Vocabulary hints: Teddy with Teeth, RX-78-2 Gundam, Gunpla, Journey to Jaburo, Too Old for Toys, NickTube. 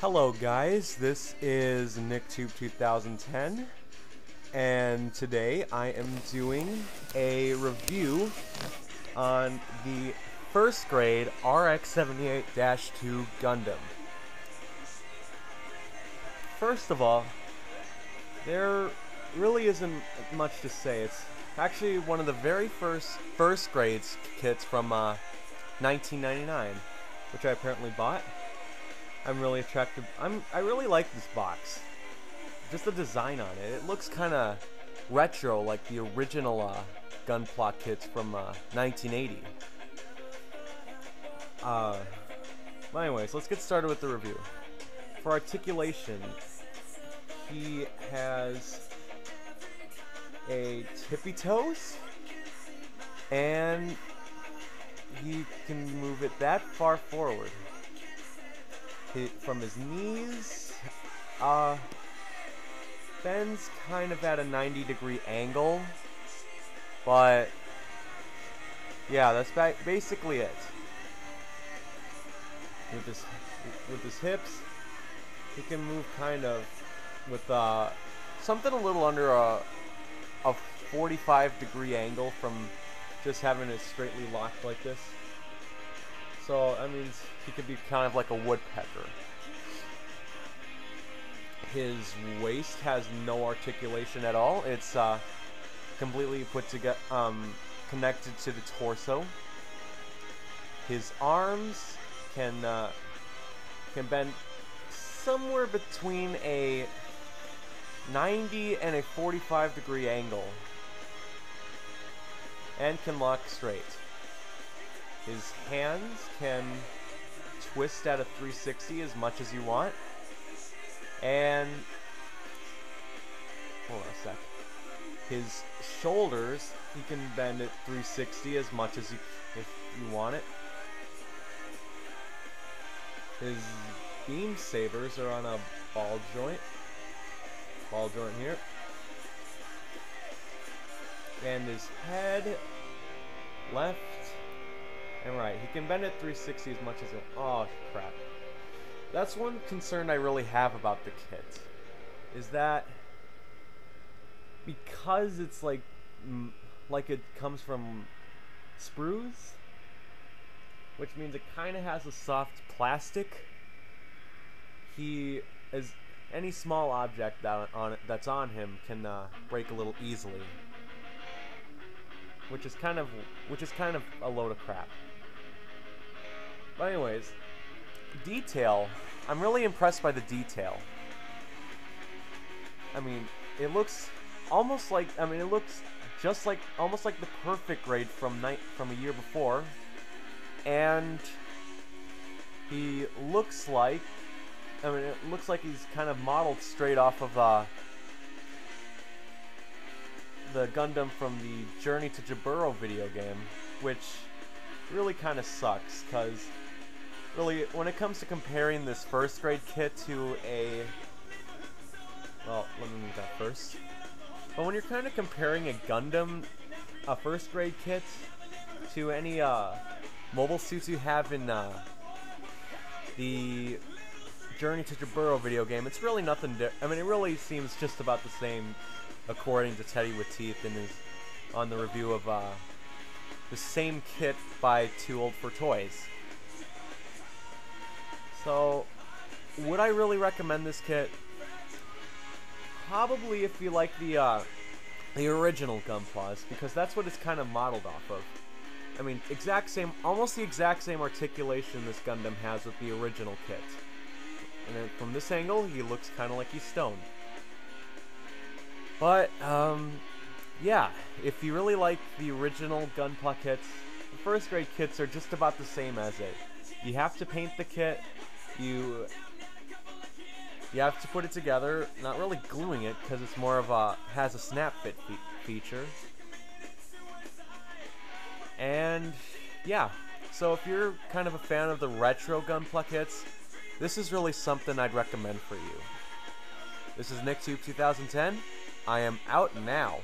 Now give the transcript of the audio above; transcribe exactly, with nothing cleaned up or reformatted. Hello guys, this is NickTube twenty ten, and today I am doing a review on the first grade R X seventy-eight dash two Gundam. First of all, there really isn't much to say. It's actually one of the very first first grade kits from uh, nineteen ninety-nine, which I apparently bought. I'm really attracted. I'm. I really like this box. Just the design on it. It looks kind of retro, like the original uh, Gunpla kits from uh, nineteen eighty. Uh. Anyways, let's get started with the review. For articulation, he has a tippy toes, and he can move it that far forward. It, from his knees, uh, bends kind of at a ninety degree angle, but yeah, that's ba basically it. With his with his hips, he can move kind of with uh, something a little under a a forty-five degree angle from just having it straightly locked like this. So that means he could be kind of like a woodpecker. His waist has no articulation at all. It's uh, completely put together, um, connected to the torso. His arms can uh, can bend somewhere between a ninety and a forty-five degree angle, and can lock straight. His hands can twist at a three sixty as much as you want, and hold on a sec. His shoulders, he can bend at three sixty as much as you if you want it. His beam sabers are on a ball joint, ball joint here, and his head left. And right, he can bend it three sixty as much as it. Oh crap! That's one concern I really have about the kit, is that because it's like, like it comes from sprues, which means it kind of has a soft plastic. He is any small object that on it that's on him can uh, break a little easily, which is kind of which is kind of a load of crap. But anyways, detail. I'm really impressed by the detail. I mean, it looks almost like, I mean, it looks just like, almost like the perfect grade from night from a year before. And he looks like, I mean, it looks like he's kind of modeled straight off of uh, the Gundam from the Journey to Jaburo video game, which really kind of sucks, because really, when it comes to comparing this first grade kit to a... Well, let me move that first. But when you're kind of comparing a Gundam, a first grade kit, to any uh, mobile suits you have in uh, the Journey to Jaburo video game, it's really nothing di- I mean, it really seems just about the same, according to Teddy with Teeth in his, on the review of uh, the same kit by Too Old for Toys. So, would I really recommend this kit? Probably if you like the uh, the original Gunpla, because that's what it's kind of modeled off of. I mean, exact same, almost the exact same articulation this Gundam has with the original kit. And then from this angle, he looks kind of like he's stoned. But um, yeah, if you really like the original Gunpla kits, the first grade kits are just about the same as it. You have to paint the kit, you you have to put it together, not really gluing it because it's more of a, has a snap fit fe feature. And yeah, so if you're kind of a fan of the retro Gunpla kits, this is really something I'd recommend for you. This is NickTube twenty ten. I am out now.